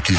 Rocky.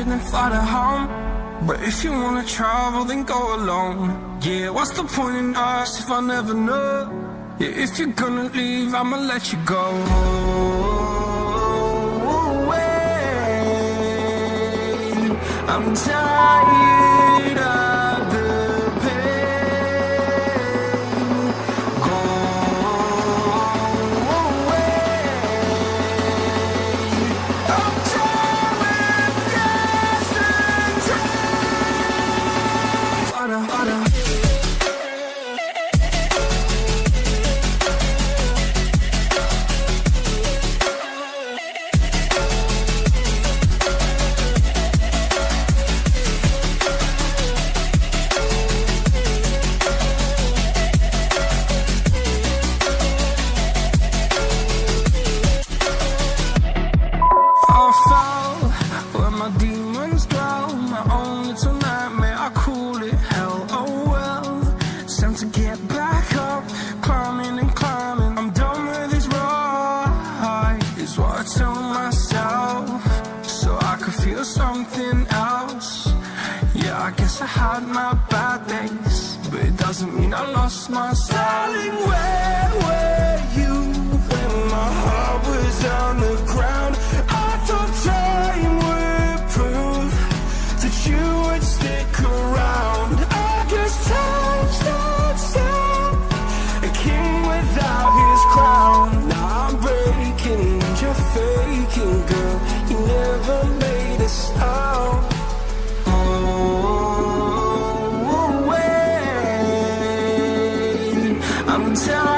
you, then fly to home. But if you wanna travel, then go alone. Yeah, what's the point in us if I never know? Yeah, if you're gonna leave, I'ma let you go away. I'm tired of the pain. Go away. I'm done with yesterday. I had my bad days, but it doesn't mean I lost my style. Darling, where were you when my heart was on the ground? I thought time would prove that you would stick around. I guess time starts down, a king without his crown. Now I'm breaking and you're faking, girl. You never made a sound. I'm